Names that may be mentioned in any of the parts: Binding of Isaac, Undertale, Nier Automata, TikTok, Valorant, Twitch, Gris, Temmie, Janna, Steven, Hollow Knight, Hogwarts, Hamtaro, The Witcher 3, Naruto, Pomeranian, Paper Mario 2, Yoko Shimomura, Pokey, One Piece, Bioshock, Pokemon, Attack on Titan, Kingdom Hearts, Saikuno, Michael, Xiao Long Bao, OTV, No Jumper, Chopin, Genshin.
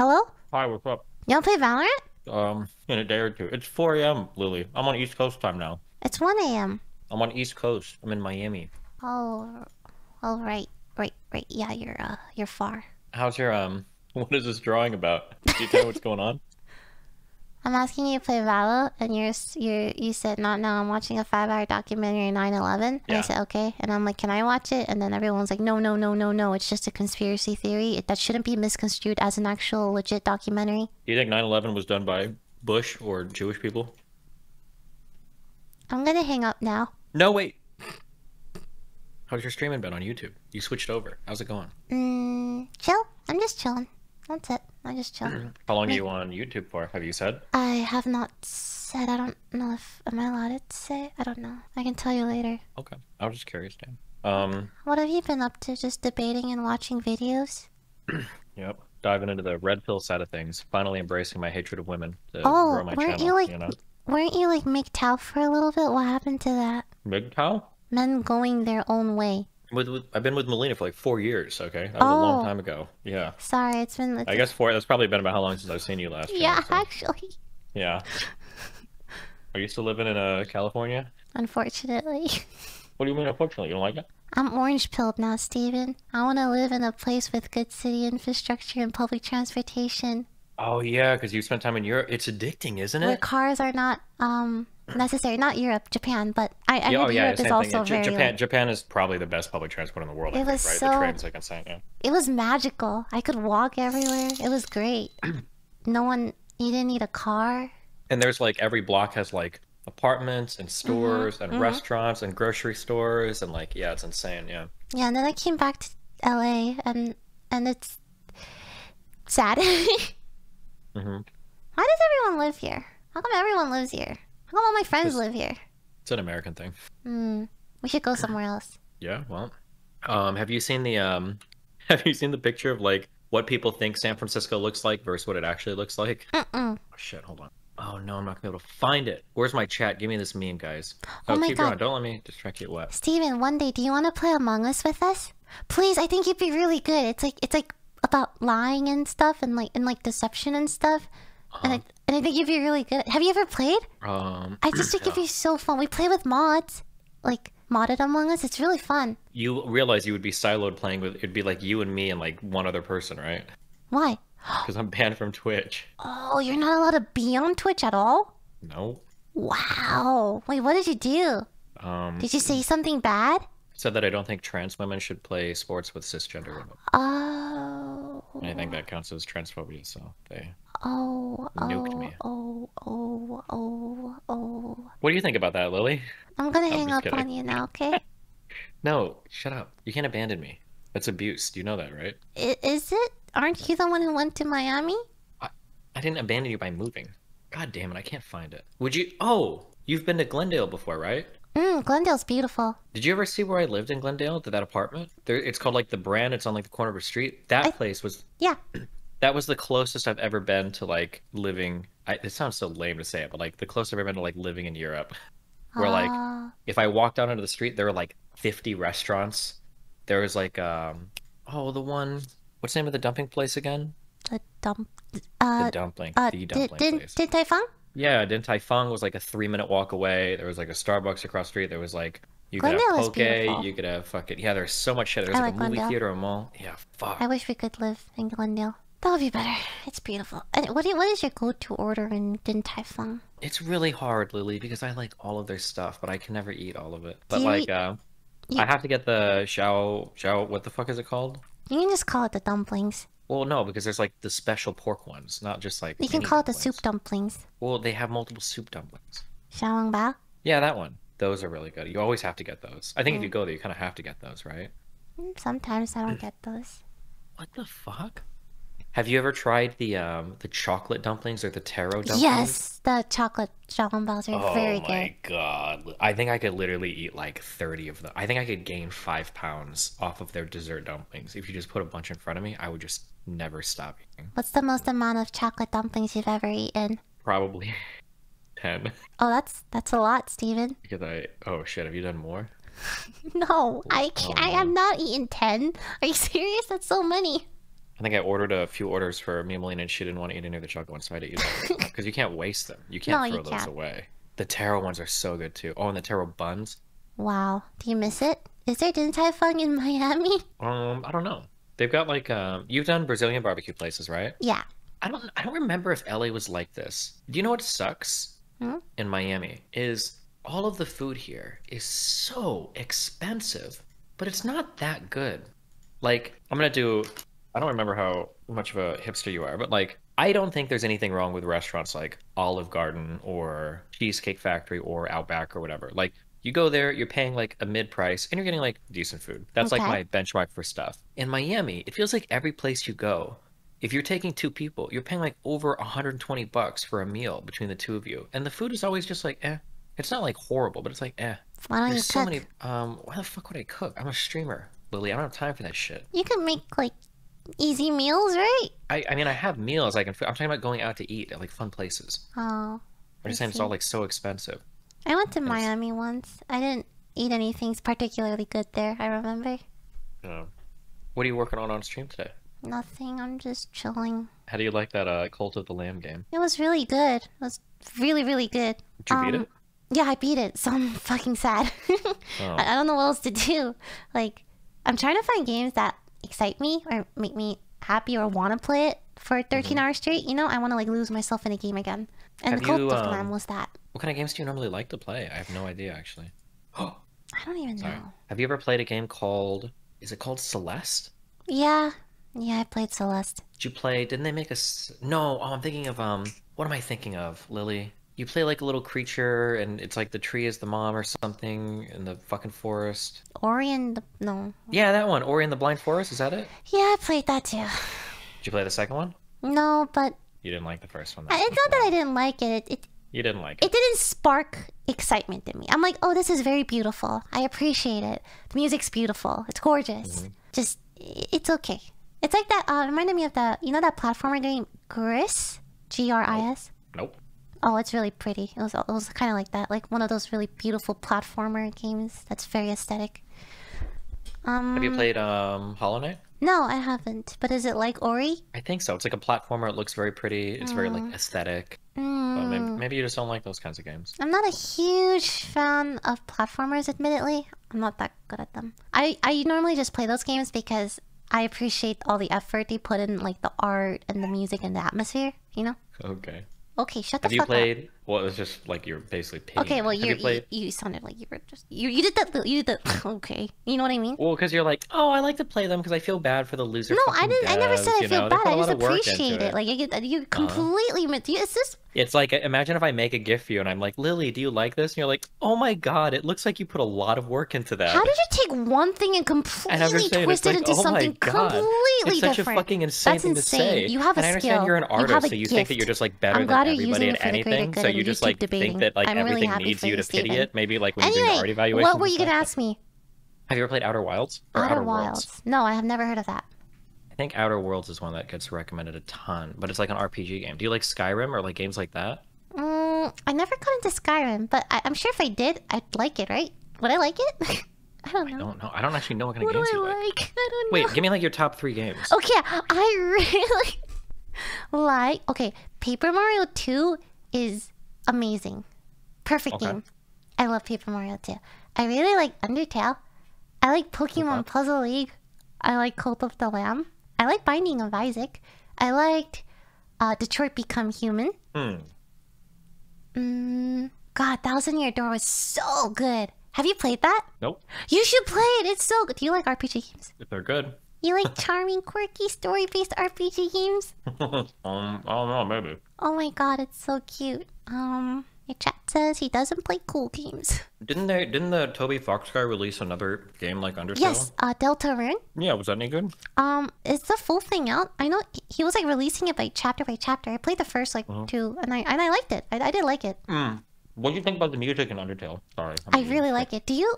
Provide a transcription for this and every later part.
Hello? Hi, what's up? Y'all play Valorant? In a day or two. It's 4 a.m., Lily. I'm on East Coast time now. It's 1 a.m. I'm on East Coast. I'm in Miami. Oh, all right. Right. Yeah, you're far. How's your, what is this drawing about? Do you tell me what's going on? I'm asking you to play Valo, and you said, not now, I'm watching a 5-hour documentary on 9/11. And yeah. I said, okay. And I'm like, can I watch it? And then everyone's like, no. It's just a conspiracy theory. That shouldn't be misconstrued as an actual legit documentary. Do you think 9/11 was done by Bush or Jewish people? I'm going to hang up now. No, wait. How's your streaming been on YouTube? You switched over. How's it going? Chill. I'm just chilling. That's it. I just chill. How long are you on YouTube for? Have you said? I have not said. I don't know if... Am I allowed to say? I don't know. I can tell you later. Okay. I was just curious, Dan. What have you been up to? Just debating and watching videos? Yep. Diving into the red pill side of things. Finally embracing my hatred of women to grow my channel. Weren't you like MGTOW for a little bit? What happened to that? MGTOW? Men going their own way. I've been with Molina for like 4 years, okay? That was a long time ago. Yeah. Sorry, it's been... I guess 4... That's probably been about how long since I've seen you last year. Yeah, so. Actually. Yeah. Are you still living in California? Unfortunately. What do you mean, unfortunately? You don't like it? I'm orange-pilled now, Steven. I want to live in a place with good city infrastructure and public transportation. Oh, yeah, because you spent time in Europe. It's addicting, isn't it? Where cars are not... necessary, not Europe, Japan, but I heard Europe is also very... Japan is probably the best public transport in the world, I think, right? The trains, like, insane, yeah. It was magical. I could walk everywhere. It was great. You didn't need a car. And there's, like, every block has, like, apartments and stores and restaurants and grocery stores and, like, yeah, it's insane, yeah. Yeah, and then I came back to LA, and it's sad. Why does everyone live here? How come everyone lives here? How come all my friends live here? It's an American thing. We should go somewhere else. Yeah, well, have you seen the picture of like what people think San Francisco looks like versus what it actually looks like? Oh, shit, hold on. Oh no, I'm not gonna be able to find it. Where's my chat? Give me this meme, guys. Oh my God! Don't let me distract you. What? Steven, one day, do you want to play Among Us with us? Please, I think you'd be really good. It's like about lying and stuff, and like deception and stuff. And I think you'd be really good. Have you ever played? I just think it'd be so fun. We play with mods, like modded Among Us. It's really fun. You realize you would be siloed playing with. It'd be like you and me and like one other person, right? Why? Because I'm banned from Twitch. Oh, you're not allowed to be on Twitch at all? No. Wow. Wait, what did you do? Did you say something bad? Said that I don't think trans women should play sports with cisgender women. Oh. And I think that counts as transphobia, so they. Oh. What do you think about that, Lily? I'm gonna hang up on you now, okay? No, shut up. You can't abandon me. That's abuse. You know that, right? Is it? Aren't you the one who went to Miami? I didn't abandon you by moving. God damn it, I can't find it. Would you? Oh, you've been to Glendale before, right? Glendale's beautiful. Did you ever see where I lived in Glendale? That apartment? There, it's called like The Brand. It's on like the corner of a street. That place was... Yeah. That was the closest I've ever been to, like, living... It sounds so lame to say it, but, like, the closest I've ever been to, like, living in Europe. Where, like, if I walked out onto the street, there were, like, 50 restaurants. There was, like, the one... What's the name of the dumpling place again? The dumpling place. Din Tai Fung? Yeah, Din Tai Fung was, like, a 3-minute walk away. There was, like, a Starbucks across the street. There was, like... You could have Poke, you could have fucking... Yeah, there's so much shit. There's, like, a movie theater, a mall. Yeah, fuck. I wish we could live in Glendale. That would be better. It's beautiful. And what is your go-to order in Din Tai Fung? It's really hard, Lily, because I like all of their stuff, but I can never eat all of it. But I have to get the Xiao. What the fuck is it called? You can just call it the dumplings. Well, no, because there's like the special pork ones, not just like. You can call it the soup dumplings. Well, they have multiple soup dumplings. Xiao Long Bao. Yeah, that one. Those are really good. You always have to get those. I think if you go there, you kind of have to get those, right? Sometimes I don't get those. What the fuck? Have you ever tried the chocolate dumplings or the taro dumplings? Yes, the chocolate Long Baos are very good. Oh my God. I think I could literally eat like 30 of them. I think I could gain 5 pounds off of their dessert dumplings. If you just put a bunch in front of me, I would just never stop eating. What's the most amount of chocolate dumplings you've ever eaten? Probably 10. Oh, that's a lot, Steven. Because oh shit, have you done more? No, I am not eating 10. Are you serious? That's so many. I think I ordered a few orders for me and Molina, and she didn't want to eat any of the chocolate ones, so I had to eat them. Because you can't waste them. You can't throw those away. The taro ones are so good, too. Oh, and the taro buns. Wow. Do you miss it? Is there Din Tai Fung in Miami? I don't know. They've got, like, you've done Brazilian barbecue places, right? Yeah. I don't remember if LA was like this. Do you know what sucks in Miami? Is all of the food here is so expensive, but it's not that good. Like, I'm gonna do... I don't remember how much of a hipster you are, but like, I don't think there's anything wrong with restaurants like Olive Garden or Cheesecake Factory or Outback or whatever. Like, you go there, you're paying like a mid-price and you're getting like decent food. That's like my benchmark for stuff. In Miami, it feels like every place you go, if you're taking two people, you're paying like over $120 for a meal between the two of you. And the food is always just like, eh. It's not like horrible, but it's like, eh. Why don't you cook? Why the fuck would I cook? I'm a streamer, Lily. I don't have time for that shit. You can make like... easy meals, right? I mean, I have meals. I'm talking about going out to eat at like fun places. Oh. I'm just saying it's all like so expensive. I went to Miami once. I didn't eat anything particularly good there, I remember. What are you working on stream today? Nothing. I'm just chilling. How do you like that Cult of the Lamb game? It was really good. It was really, really good. Did you beat it? Yeah, I beat it, so I'm fucking sad. Oh. I don't know what else to do. Like, I'm trying to find games that excite me or make me happy or want to play it for 13 hours straight. You know, I want to like lose myself in a game again. And the Cult of the Lamb was that. What kind of games do you normally like to play? I have no idea, actually. I don't even know. Have you ever played a game called... is it called Celeste? Yeah. Yeah, I played Celeste. Did you play... didn't they make a... no, oh, I'm thinking of... what am I thinking of, Lily? You play like a little creature and it's like the tree is the mom or something in the fucking forest. Ori and the... no. Yeah, that one. Ori and the Blind Forest, is that it? Yeah, I played that too. Did you play the second one? No, but... you didn't like the first one. It's not that I didn't like it. You didn't like it. It didn't spark excitement in me. I'm like, oh, this is very beautiful. I appreciate it. The music's beautiful. It's gorgeous. Just, it's okay. It's like that, it reminded me of that, you know that platformer game, Gris? G-R-I-S? Nope. Oh, it's really pretty. It was kind of like that, like one of those really beautiful platformer games that's very aesthetic. Have you played Hollow Knight? No, I haven't. But is it like Ori? I think so. It's like a platformer. It looks very pretty. It's very like aesthetic. Well, maybe you just don't like those kinds of games. I'm not a huge fan of platformers, admittedly. I'm not that good at them. I normally just play those games because I appreciate all the effort they put in, like the art and the music and the atmosphere. You know? Okay. Okay, shut the fuck up. Have you played? Well, it was just like you're basically paying. Okay, well, you sounded like you were just... You did that. You did that. Okay. You know what I mean? Well, because you're like, oh, I like to play them because I feel bad for the loser. No, I didn't. Devs, I never said I feel bad. I just appreciate it. Like, you completely... it's just... it's like, imagine if I make a GIF for you and I'm like, Lily, do you like this? And you're like, oh my god, it looks like you put a lot of work into that. How did you take one thing and completely twist it into something completely different? It's such a fucking insane thing to say. You have a skill. I understand you're an artist, so you think that you're just like better than everybody at anything. So you just like think that like everything needs you to pity it. Maybe like when you're doing art evaluation. What were you gonna ask me? Have you ever played Outer Wilds? Outer Wilds? No, I have never heard of that. I think Outer Worlds is one that gets recommended a ton, but it's like an RPG game. Do you like Skyrim or like games like that? I never got into Skyrim, but I'm sure if I did, I'd like it, right? Would I like it? I don't know. I don't know. I don't actually know what kind of games you like. What do I like? I don't know. Wait, give me like your top 3 games. Okay, I really like... okay, Paper Mario 2 is amazing. Perfect game. I love Paper Mario 2. I really like Undertale. I like Pokemon Puzzle League. I like Cult of the Lamb. I like Binding of Isaac. I liked Detroit Become Human. God, Thousand Year Door was so good. Have you played that? Nope. You should play it. It's so good. Do you like RPG games? If they're good. You like charming, quirky, story-based RPG games? I don't know, maybe. Oh my god, it's so cute. Your chat says he doesn't play cool games. Didn't the Toby Fox guy release another game like Undertale? Yes, Deltarune. Yeah, was that any good? Is the full thing out? I know he was like releasing it by chapter. I played the first like 2, and I liked it. I did like it. What do you think about the music in Undertale? Sorry, I really like it. Do you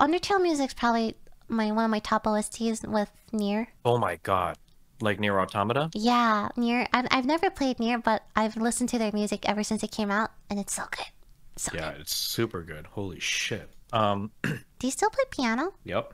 Undertale music's probably one of my top OSTs with Nier. Oh my god. Like Nier Automata? Yeah, Nier. I've never played Nier, but I've listened to their music ever since it came out, and it's so good. So yeah, good. It's super good. Holy shit. Do you still play piano? Yep.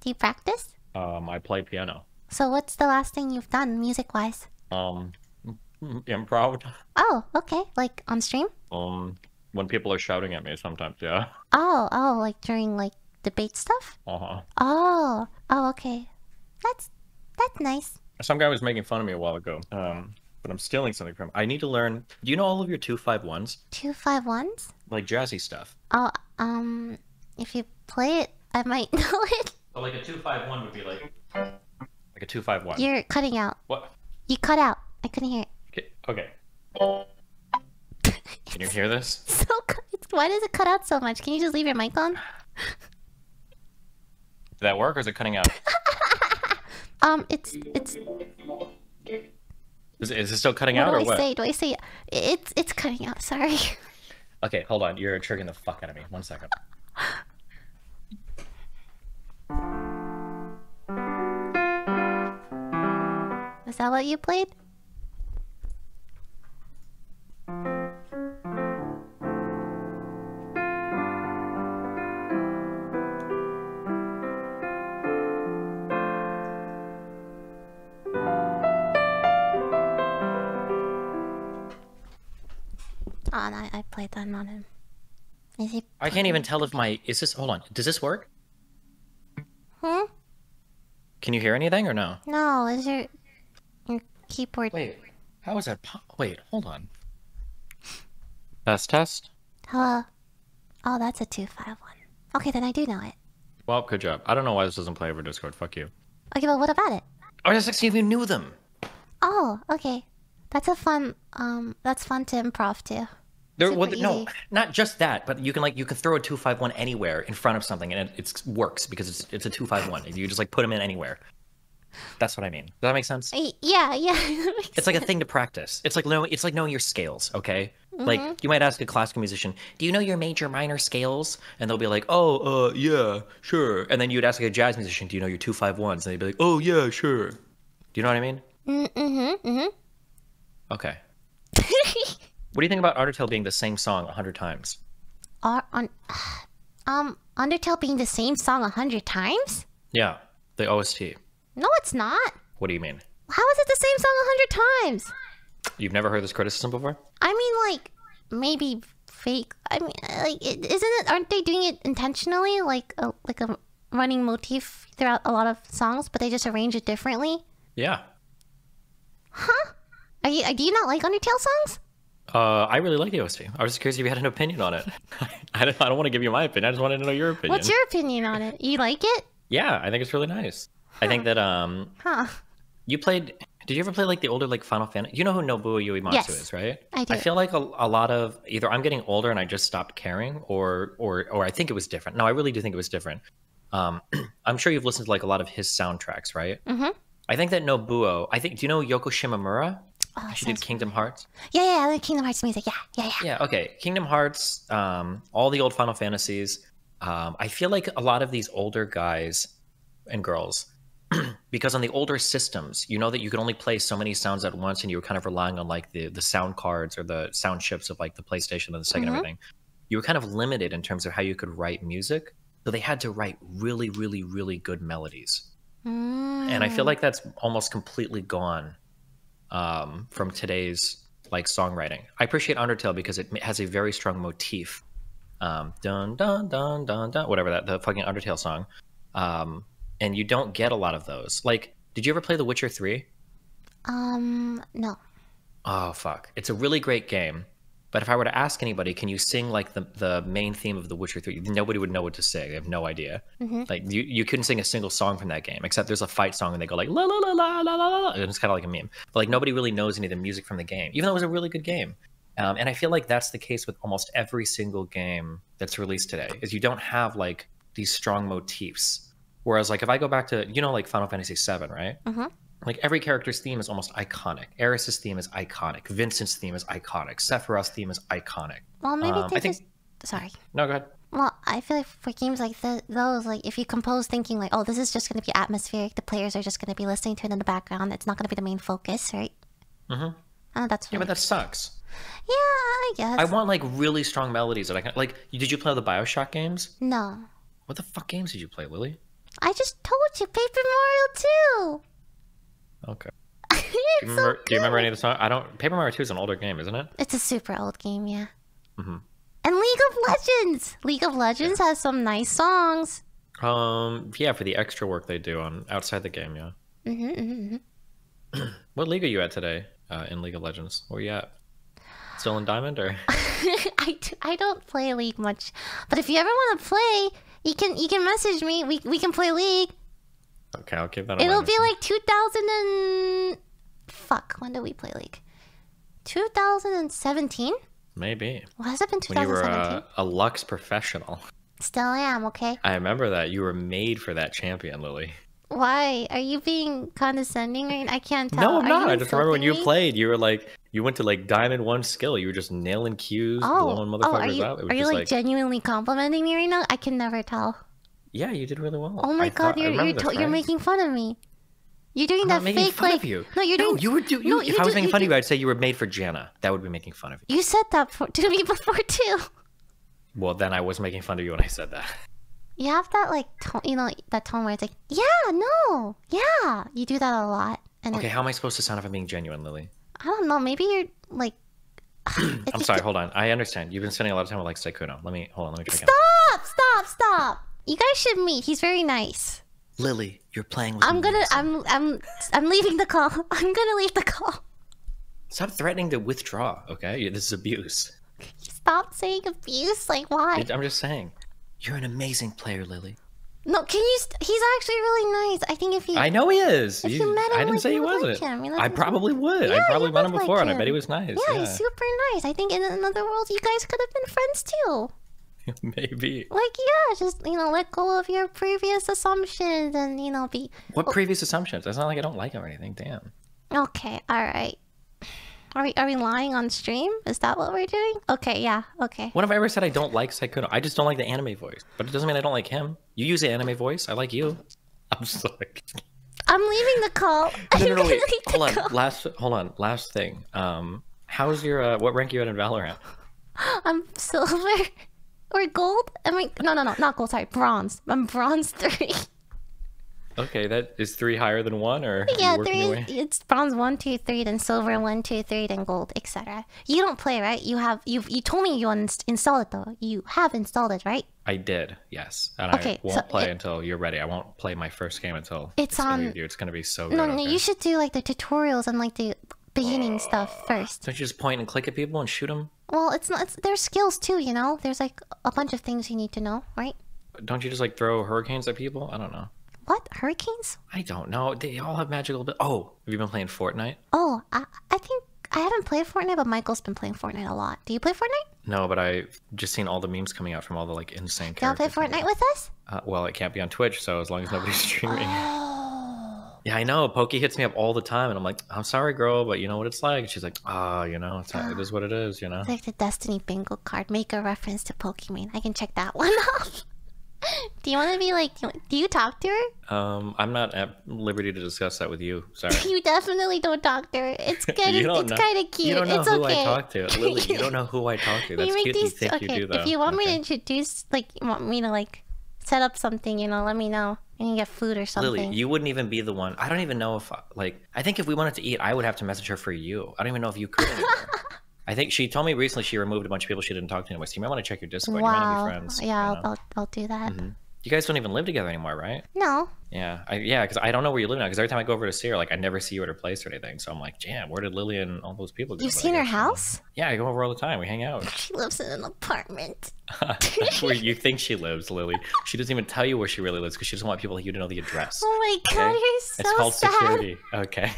Do you practice? I play piano. So what's the last thing you've done music-wise? Improv. Oh, okay. Like on stream? When people are shouting at me sometimes, yeah. Oh, like during like debate stuff? Uh-huh. Oh, okay. That's nice. Some guy was making fun of me a while ago. But I'm stealing something from him. I need to learn. Do you know all of your 251s? 251s? Like jazzy stuff. Oh, if you play it, I might know it. But like a 251 would be like a 251. You're cutting out. What? You cut out. I couldn't hear it. Okay. Can you hear this? Why does it cut out so much? Can you just leave your mic on? Did that work, or is it cutting out? Is it still cutting out, or what? Do I say? It's cutting out. Sorry. Okay, hold on. You're triggering the fuck out of me. 1 second. Is that what you played? I played that on him. Is he? I can't even tell if my... Is this... Hold on. Does this work? Hmm? Can you hear anything or no? No, is your keyboard... Wait, how is that... Wait, hold on. Test. Hello. Oh, that's a 251. Okay, then I do know it. Well, good job. I don't know why this doesn't play over Discord. Fuck you. Okay, but what about it? I was asking if you knew them. Oh, okay. That's a fun... that's fun to improv too. There, well, no, not just that, but you can throw a 251 anywhere in front of something, and it works because it's a 251. You just like put them in anywhere. That's what I mean. Does that make sense? Yeah. It's like a thing to practice. It's like knowing your scales. Okay, like you might ask a classical musician, "Do you know your major minor scales?" And they'll be like, "Oh, yeah, sure." And then you'd ask like a jazz musician, "Do you know your 251s?" And they'd be like, "Oh, yeah, sure." Do you know what I mean? Okay. What do you think about Undertale being the same song 100 times? Undertale being the same song 100 times? Yeah, the OST. No, it's not. What do you mean? How is it the same song 100 times? You've never heard this criticism before? I mean, like, maybe fake. I mean, like, aren't they doing it intentionally? Like a running motif throughout a lot of songs, but they just arrange it differently? Yeah. Huh? Do you not like Undertale songs? I really like the OST. I was just curious if you had an opinion on it. I don't want to give you my opinion. I just wanted to know your opinion. What's your opinion on it? You like it? Yeah, I think it's really nice. Huh. I think that you played. Did you ever play like the older like Final Fantasy? You know who Nobuo Uematsu is, right? I do. I feel like a lot of either I'm getting older and I just stopped caring, or I think it was different. No, I really do think it was different. I'm sure you've listened to like a lot of his soundtracks, right? I think that Nobuo. Do you know Yoko Shimomura? Oh, she did Kingdom Hearts. Yeah, I like Kingdom Hearts music. Yeah, okay. Kingdom Hearts, all the old Final Fantasies. I feel like a lot of these older guys and girls, because on the older systems, you know that you could only play so many sounds at once, and you were kind of relying on like the sound cards or the sound chips of like the PlayStation and the Sega and everything. You were kind of limited in terms of how you could write music, so they had to write really, really, really good melodies. And I feel like that's almost completely gone from today's like songwriting. I appreciate Undertale because it has a very strong motif, dun dun dun dun dun, whatever the fucking Undertale song, and you don't get a lot of those. Like, did you ever play The Witcher 3? No. Oh fuck, it's a really great game, but if I were to ask anybody, can you sing like the main theme of The Witcher 3? Nobody would know what to sing. They have no idea. Like you couldn't sing a single song from that game, except there's a fight song and they go like la la la la la la la, and it's kind of like a meme. But like nobody really knows any of the music from the game, even though it was a really good game. And I feel like that's the case with almost every single game that's released today, is you don't have like these strong motifs. Whereas like if I go back to, you know, like Final Fantasy VII, right? Like every character's theme is almost iconic. Eris's theme is iconic. Vincent's theme is iconic. Sephiroth's theme is iconic. Well, maybe Sorry. No, go ahead. Well, I feel like for games like those, like if you compose thinking like, oh, this is just going to be atmospheric, the players are just going to be listening to it in the background. It's not going to be the main focus, right? That's yeah, but that sucks. Yeah, I guess. I want like really strong melodies that I can. Like, did you play all the BioShock games? No. What the fuck games did you play, Lily? I just told you, Paper Mario 2. Okay. Do you remember any of the songs? I don't. Paper Mario 2 is an older game, isn't it? It's a super old game, yeah. Mm-hmm. And League of Legends. League of Legends has some nice songs. Yeah, for the extra work they do on outside the game, yeah. Mm-hmm, mm-hmm. What league are you at today? In League of Legends, where are you at? Still in Diamond, or? I don't play League much, but if you ever want to play, you can message me. We can play League. Okay, I'll keep that. It'll be like 2000 and fuck. When did we play League? 2017. Maybe. Well, has it been 2017? When you were a Lux professional. Still am, okay? I remember that. You were made for that champion, Lily. Why? Are you being condescending right now? I can't tell. No, I'm not. I just remember when you played, you were like, you went to like Diamond 1 skill. You were just nailing Qs, blowing motherfuckers out. Are you like genuinely complimenting me right now? I can never tell. Yeah, you did really well. Oh my god, you're making fun of me. You're doing that fake like. No, you're doing. If I was making fun of you, I'd say you were made for Janna. That would be making fun of you. You said that to me before too. Well, then I was making fun of you when I said that. You have that like tone, you know, that tone where it's like, yeah, no, yeah. You do that a lot. And okay, how am I supposed to sound if I'm being genuine, Lily? I don't know. Maybe you're like. I'm sorry. Hold on. I understand. You've been spending a lot of time with like Saikuno. Let me check. Stop! You guys should meet. He's very nice. Lily, you're playing with. I'm leaving the call. I'm gonna leave the call. Stop threatening to withdraw. Okay, this is abuse. Stop saying abuse. Like why? I'm just saying. You're an amazing player, Lily. No, can you... He's actually really nice. I think if he... I know he is. I didn't say he wasn't. I probably would. Yeah, I probably met him before and I bet he was nice. Yeah, he's super nice. I think in another world, you guys could have been friends too. Maybe. Like, yeah, just, you know, let go of your previous assumptions and, you know, be... What previous assumptions? It's not like I don't like him or anything. Damn. Okay, alright. Are we lying on stream? Is that what we're doing? Okay, yeah, okay. What have I ever said I don't like Saikuno? I just don't like the anime voice. But it doesn't mean I don't like him. You use the anime voice. I like you. I'm sorry. I'm leaving the call. No, wait. Hold on. Last thing. How's your... what rank are you at in Valorant? I'm silver. Or gold? No, not gold. Sorry, bronze. I'm bronze 3. Okay, that is 3 higher than 1, or yeah, 3. It's bronze 1, 2, 3, then silver 1, 2, 3, then gold, etc. You don't play, right? You told me you installed it though. You have installed it, right? I did, yes. And okay, I won't play until you're ready. I won't play my first game until it's on. It's gonna be so good. No, you should do like the tutorials and like the beginning stuff first. Don't you just point and click at people and shoot them? Well, it's not. There's skills too, you know. There's like a bunch of things you need to know, right? Don't you just like throw hurricanes at people? I don't know. What? Hurricanes? I don't know. They all have magical... Oh, have you been playing Fortnite? Oh, I think... I haven't played Fortnite, but Michael's been playing Fortnite a lot. Do you play Fortnite? No, but I've just seen all the memes coming out from all the, like, insane characters. Y'all play Fortnite with us? Well, it can't be on Twitch, so as long as nobody's streaming. Oh. Yeah, I know. Pokey hits me up all the time, and I'm like, I'm sorry, girl, but you know what it's like? And she's like, you know, it is what it is, you know? It's like the Destiny bingo card. Make a reference to Pokemon. I can check that one off. Do you want to be like, do you talk to her? I'm not at liberty to discuss that with you. Sorry. You definitely don't talk to her. It's kind of cute. You don't know who I talk to. Lily, you don't know who I talk to. That's cute you think you do, though. If you want me to introduce, like, you want me to, like, set up something, you know, let me know. And you get food or something. Lily, you wouldn't even be the one. I don't even know if, like, I think if we wanted to eat, I would have to message her for you. I don't even know if you could anymore. I think she told me recently she removed a bunch of people she didn't talk to anyway. So you might want to check your Discord. Wow. You might not be friends. Yeah, you know? I'll do that. Mm-hmm. You guys don't even live together anymore, right? No. Yeah, because I don't know where you live now. Because every time I go over to see her, like I never see you at her place or anything. So I'm like, damn, where did Lily and all those people go? You've seen her house? Yeah, I go over all the time. We hang out. She lives in an apartment. That's where you think she lives, Lily. She doesn't even tell you where she really lives because she doesn't want people like you to know the address. Oh my god, you're so sad. It's called security. Okay.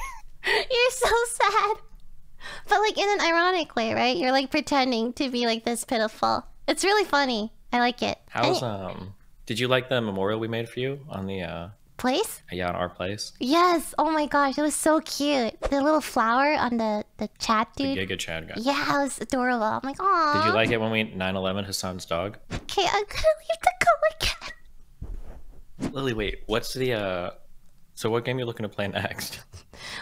You're so sad. But like in an ironic way, right? You're like pretending to be like this pitiful. It's really funny. I like it. How's did you like the memorial we made for you on the place? Yeah, on our place. Yes. Oh my gosh, it was so cute. The little flower on the chat dude. The Giga Chad guy. Yeah, it was adorable. I'm like, aw. Did you like it when we 9/11 Hassan's dog? Okay, I'm gonna leave the call again. Lily, wait. What's the So what game are you looking to play next?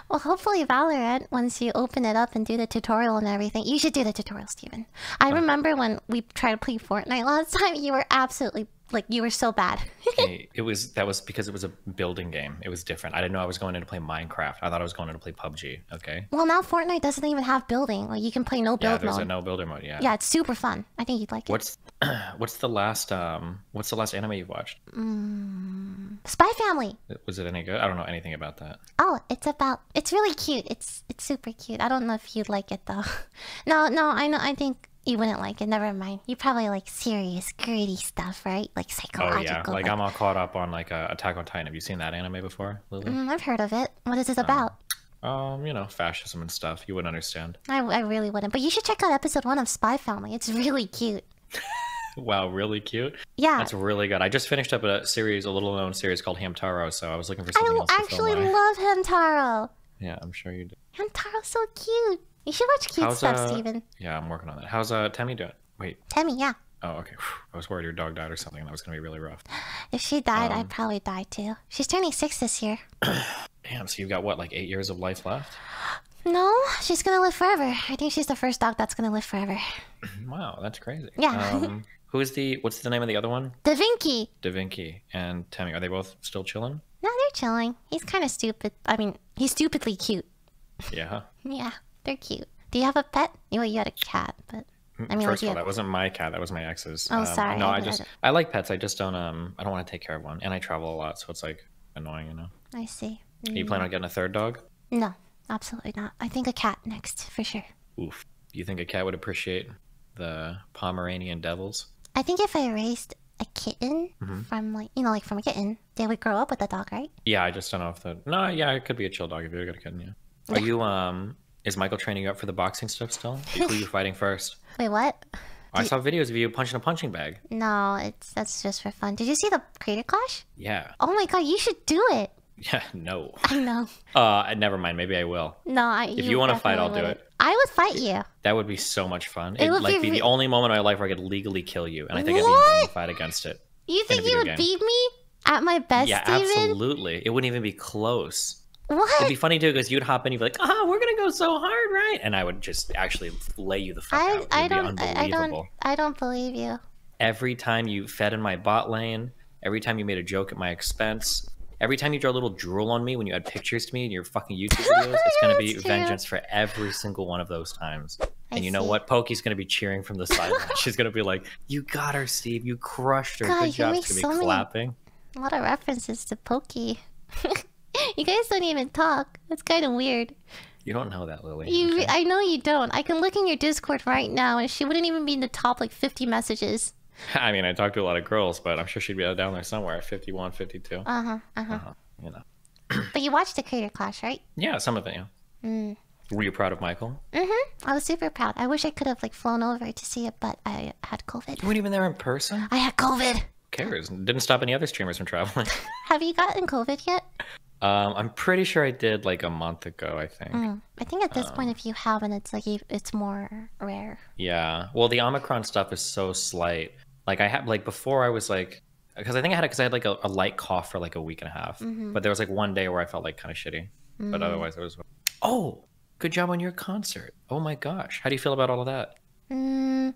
Well, hopefully Valorant, once you open it up and do the tutorial and everything. You should do the tutorial, Steven. I remember when we tried to play Fortnite last time, you were absolutely Like, you were so bad. That was because it was a building game. It was different. I didn't know I was going in to play Minecraft. I thought I was going in to play PUBG. Okay. Well, now Fortnite doesn't even have building. Like, you can play no build mode. Yeah, there's a no builder mode. Yeah. Yeah, it's super fun. I think you'd like it. What's the last anime you've watched? Spy Family. Was it any good? I don't know anything about that. Oh, it's really cute. It's super cute. I don't know if you'd like it though. No, I know. I think you wouldn't like it. Never mind. You probably like serious, gritty stuff, right? Like psychological. Oh yeah, like I'm all caught up on like Attack on Titan. Have you seen that anime before, Lily? I've heard of it. What is it about? You know, fascism and stuff. You wouldn't understand. I really wouldn't. But you should check out episode 1 of Spy Family. It's really cute. Wow, really cute? Yeah. That's really good. I just finished up a series, a little known series called Hamtaro, so I was looking for something else to film. I actually love Hamtaro. Yeah, I'm sure you do. Hamtaro's so cute. You should watch cute stuff, Steven. Yeah, I'm working on that. How's Temmie doing? Wait. Temmie, yeah. Oh, okay. I was worried your dog died or something. That was going to be really rough. If she died, I'd probably die too. She's turning 6 this year. Damn, so you've got what, like 8 years of life left? No, she's going to live forever. I think she's the first dog that's going to live forever. Wow, that's crazy. Yeah. What's the name of the other one? Davinci. Davinci and Temmie, are they both still chilling? No, they're chilling. He's kind of stupid. I mean, he's stupidly cute. Yeah. Yeah, they're cute. Do you have a pet? Well, you had a cat, but I mean, first of all, that wasn't my cat. That was my ex's. Oh, sorry. No, I like pets. I just don't. I don't want to take care of one, and I travel a lot, so it's like annoying, you know. I see. Are you planning on getting a third dog? No, absolutely not. I think a cat next for sure. Oof. You think a cat would appreciate the Pomeranian Devils? I think if I raised a kitten from like, you know, like from a kitten, they would grow up with a dog, right? Yeah, I just don't know if the... No, yeah, it could be a chill dog if you got a kitten, yeah. Are you, is Michael training you up for the boxing stuff still? Who are you fighting first? Wait, what? I saw videos of you punching a punching bag. No, that's just for fun. Did you see the Creator Clash? Yeah. Oh my god, you should do it. Yeah, no. I know. Never mind. Maybe I will. No, if you want to fight, I'll do it. I would fight you. That would be so much fun. It would like be the only moment in my life where I could legally kill you, and I think I'd be fight against it. You think you would beat me at my best? Yeah, absolutely. It wouldn't even be close. What? It'd be funny too, because you'd hop in, you'd be like, "Ah, we're gonna go so hard, right?" And I would just actually lay you the fuck out. It'd be unbelievable. I don't believe you. Every time you fed in my bot lane, every time you made a joke at my expense. Every time you draw a little drool on me when you add pictures to me in your fucking YouTube videos, it's going to be vengeance for every single one of those times. And you know what? Pokey's going to be cheering from the sideline. She's going to be like, "You got her, Steve. You crushed her. God, good job." She's going to be clapping. A lot of references to Pokey. You guys don't even talk. That's kind of weird. You don't know that, Lily. Okay? I know you don't. I can look in your Discord right now, and she wouldn't even be in the top like 50 messages. I mean, I talked to a lot of girls, but I'm sure she'd be down there somewhere, 51, 52. You know. But you watched the Creator Clash, right? Yeah, some of it, yeah. Were you proud of Michael? I was super proud. I wish I could have, like, flown over to see it, but I had COVID. You weren't even there in person? I had COVID. Who cares? Didn't stop any other streamers from traveling. Have you gotten COVID yet? I'm pretty sure I did, like, a month ago, I think. I think at this point, if you haven't, it's, like, it's more rare. Yeah. Well, the Omicron stuff is so slight. Like, I had, like, before I was, like, because I think I had it because I had, like, a light cough for, like, a week and a half. But there was, like, one day where I felt, like, kind of shitty. But otherwise, it was, oh, good job on your concert. Oh, my gosh. How do you feel about all of that? It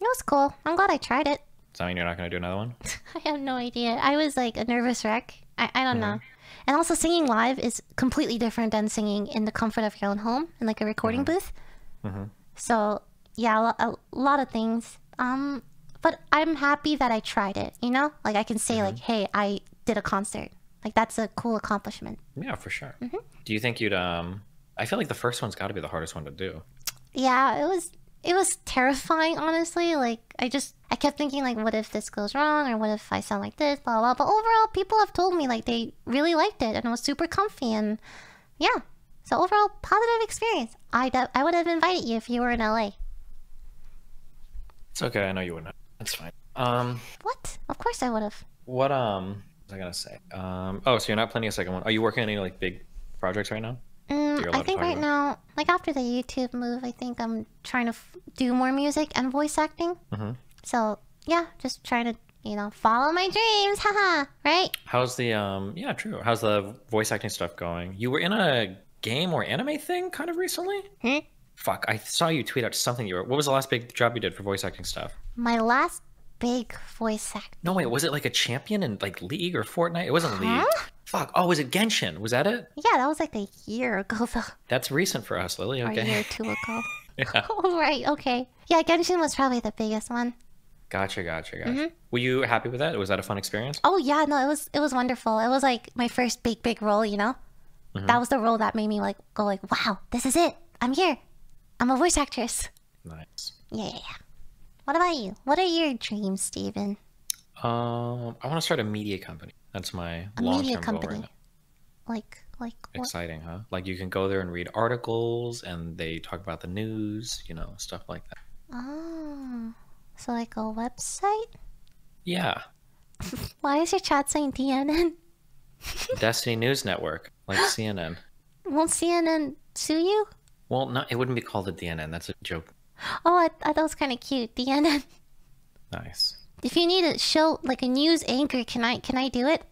was cool. I'm glad I tried it. Does that mean you're not going to do another one? I have no idea. I was, like, a nervous wreck. I don't know. And also, singing live is completely different than singing in the comfort of your own home in, like, a recording booth. So, yeah, a lot of things. But I'm happy that I tried it, you know? Like, I can say, like, hey, I did a concert. Like, that's a cool accomplishment. Yeah, for sure. Do you think you'd, I feel like the first one's got to be the hardest one to do. Yeah, it was terrifying, honestly. Like, I kept thinking, like, what if this goes wrong? Or what if I sound like this, blah, blah, blah. But overall, people have told me, like, they really liked it. And it was super comfy. And, yeah. So, overall, positive experience. I would have invited you if you were in LA. It's okay. I know you wouldn't have. That's fine. What? Of course I would have. What was I gonna say? Oh, so you're not planning a second one. Are you working on any like big projects right now? I think right now, like after the YouTube move, I think I'm trying to do more music and voice acting. So yeah, just trying to, you know, follow my dreams. Haha. Right? How's the yeah, true. How's the voice acting stuff going? You were in a game or anime thing kind of recently? Fuck, I saw you tweet out something. What was the last big job you did for voice acting stuff? My last big voice actor. No, wait, was it like a champion in like League or Fortnite? It wasn't League. Fuck. Oh, was it Genshin? Was that it? Yeah, that was like a year ago though. That's recent for us, Lily. Okay. Or a year or two ago. Yeah. Oh, right, okay. Yeah, Genshin was probably the biggest one. Gotcha, gotcha, gotcha. Mm-hmm. Were you happy with that? Was that a fun experience? Oh yeah, no, it was wonderful. It was like my first big, big role, you know? Mm-hmm. That was the role that made me like go like, wow, this is it. I'm here. I'm a voice actress. Nice. Yeah, yeah, yeah. What about you? What are your dreams, Steven? I want to start a media company. That's my long-term goal right now. Like what? Exciting, huh? Like you can go there and read articles and they talk about the news, you know, stuff like that. Oh, so like a website? Yeah. Why is your chat saying DNN? Destiny News Network, like CNN. Won't CNN sue you? Well, no, it wouldn't be called a DNN. That's a joke. Oh, I thought it was kind of cute, DNN. Nice. If you need a show, like a news anchor, can I do it?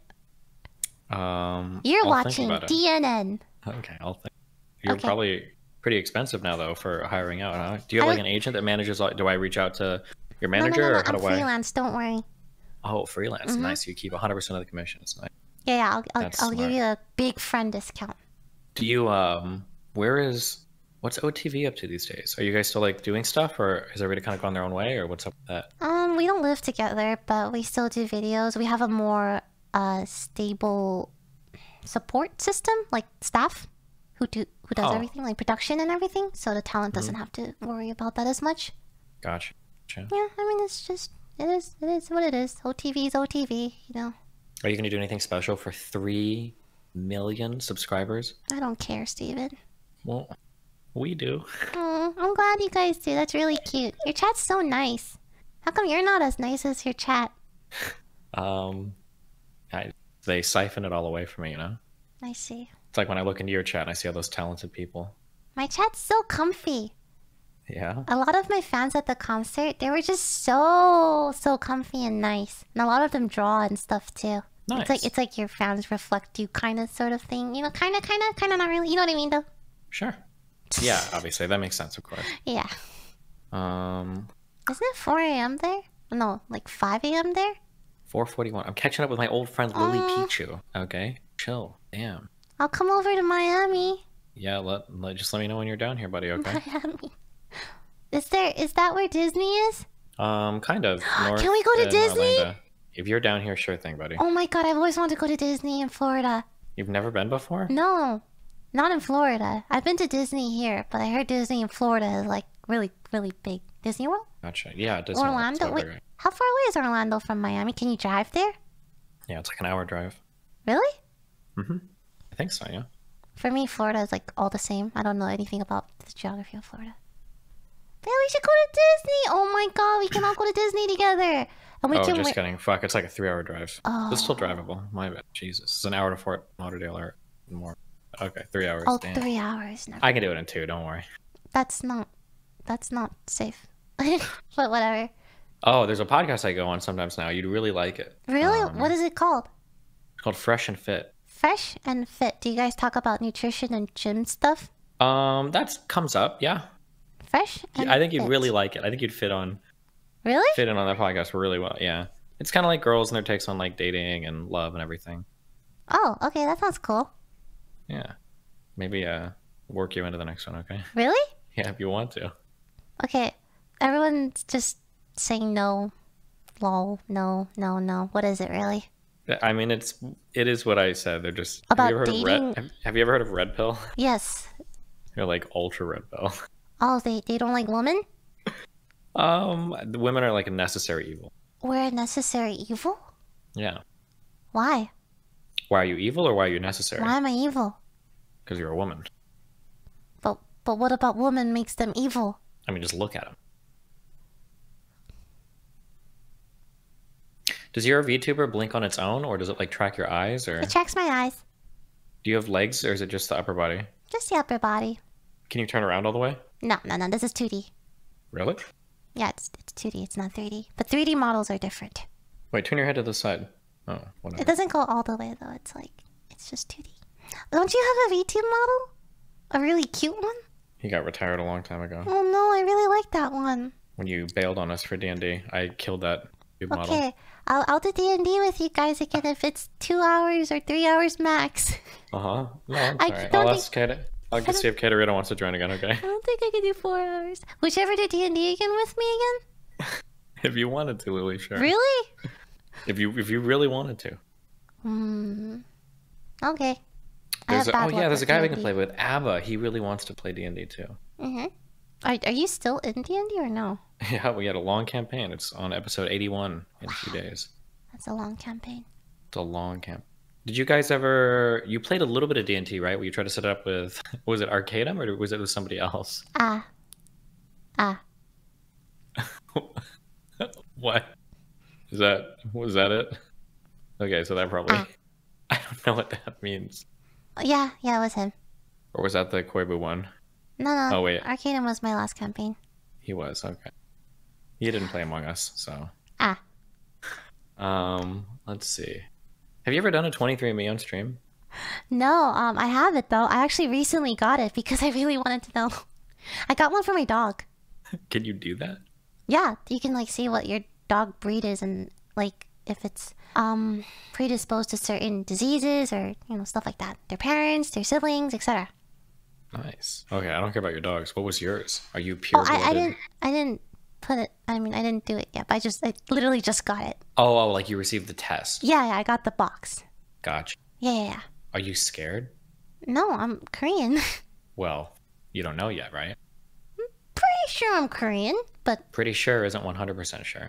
You're watching DNN. Okay, I'll think. You're probably pretty expensive now, though, for hiring out, huh? Do you have like an agent that manages? Do I reach out to your manager? No, no, no, no, or how do I? I'm freelance. Don't worry. Oh, freelance. Mm-hmm. Nice. You keep 100% of the commission. It's nice. Yeah, yeah. I'll give you a big friend discount. Do you where is? What's OTV up to these days? Are you guys still like doing stuff, or has everybody kind of gone their own way, or what's up with that? We don't live together, but we still do videos. We have a more stable support system, like staff who does everything, like production and everything. So the talent doesn't have to worry about that as much. Gotcha. Yeah, I mean it's just it is what it is. OTV is OTV, you know. Are you gonna do anything special for 3 million subscribers? I don't care, Steven. Well. We do. Oh, I'm glad you guys do. That's really cute. Your chat's so nice. How come you're not as nice as your chat? They siphon it all away from me, you know? I see. It's like when I look into your chat and I see all those talented people. My chat's so comfy. Yeah? A lot of my fans at the concert, they were just so comfy and nice. And a lot of them draw and stuff too. Nice. It's like your fans reflect you kind of sort of thing. You know, kind of not really. You know what I mean though? Sure. Yeah, obviously that makes sense, of course. Yeah. Isn't it 4 a.m. there? No, like 5 a.m. there. 4:41. I'm catching up with my old friend Lily Pichu. Okay, chill. Damn. I'll come over to Miami. Yeah, just let me know when you're down here, buddy. Okay. Miami. Is that where Disney is? Kind of. Can we go to Disney? Orlando. If you're down here, sure thing, buddy. Oh my god, I've always wanted to go to Disney in Florida. You've never been before? No. Not in Florida. I've been to Disney here, but I heard Disney in Florida is like really, really big. Disney World? Gotcha. Yeah, Disney World. Orlando? Wait, how far away is Orlando from Miami? Can you drive there? Yeah, it's like an hour drive. Really? Mm-hmm. I think so, yeah. For me, Florida is like all the same. I don't know anything about the geography of Florida. But we should go to Disney! Oh my god, we can all go to Disney together! And we can just kidding. Fuck, it's like a 3-hour drive. Oh. It's still drivable. My bad. Jesus. It's an hour to Fort Lauderdale or more. Okay, 3 hours. Oh, damn. 3 hours. No. I can do it in 2, don't worry. That's not safe. But whatever. Oh, there's a podcast I go on sometimes now. You'd really like it. Really? What is it called? It's called Fresh and Fit. Fresh and Fit. Do you guys talk about nutrition and gym stuff? That comes up, yeah. Fresh and I think you'd really like it. I think you'd fit in on that podcast really well, yeah. It's kind of like girls and their takes on like dating and love and everything. Oh, okay. That sounds cool. Yeah, maybe work you into the next one, okay? Really? Yeah, if you want to. Okay, everyone's just saying no, lol, no, no, no. What is it really? I mean, it is what I said. They're just about dating. Have you ever heard of Red Pill? Yes. They're like ultra Red Pill. Oh, they don't like women? The women are like a necessary evil. We're a necessary evil? Yeah. Why? Why are you evil or why are you necessary? Why am I evil? Because you're a woman. But what about woman makes them evil? I mean, just look at them. Does your VTuber blink on its own or does it like track your eyes? Or? It tracks my eyes. Do you have legs or is it just the upper body? Just the upper body. Can you turn around all the way? No, no, no. This is 2D. Really? Yeah, it's 2D. It's not 3D. But 3D models are different. Wait, turn your head to the side. Oh, whatever. It doesn't go all the way though. It's like it's just 2D. Don't you have a VTube model? A really cute one? He got retired a long time ago. Oh no, I really like that one. When you bailed on us for D&D, I killed that Model. Okay, I'll do D&D with you guys again if it's 2 hours or 3 hours max. Uh-huh. No, I'm sorry. I'll ask Kato. I'll just see if Katerina wants to join again, okay? I don't think I can do 4 hours. Would you ever do D&D again with me again? If you wanted to, Lily, sure. Really? If you really wanted to. Hmm. Okay. There's a guy we can play with, Abba. He really wants to play D&D too. Mm-hmm. Are you still in D&D or no? Yeah, we had a long campaign. It's on episode 81 in 2 days. That's a long campaign. It's a long campaign. Did you guys ever... You played a little bit of D&T, right? Where you tried to set it up with... Was it Arcadum or was it with somebody else? What? Is that... Was that it? Okay, so that probably... I don't know what that means. Yeah, yeah, it was him. Or was that the Koibu one? No, no. Oh, wait. Arcadum was my last campaign. He was, okay. He didn't play Among Us, so... Let's see. Have you ever done a 23andMe on stream? No, I have it, though. I actually recently got it because I really wanted to know. I got one for my dog. Can you do that? Yeah, you can, like, see what your dog breed is and, like, if it's, predisposed to certain diseases or, you know, stuff like that. Their parents, their siblings, etc. Nice. Okay, I don't care about your dogs. What was yours? Are you pure blooded? Oh, I didn't put it. I mean, I didn't do it yet. But I literally just got it. Oh, like you received the test. Yeah, yeah, I got the box. Gotcha. Yeah. Are you scared? No, I'm Korean. Well, you don't know yet, right? I'm pretty sure I'm Korean, but pretty sure isn't 100% sure.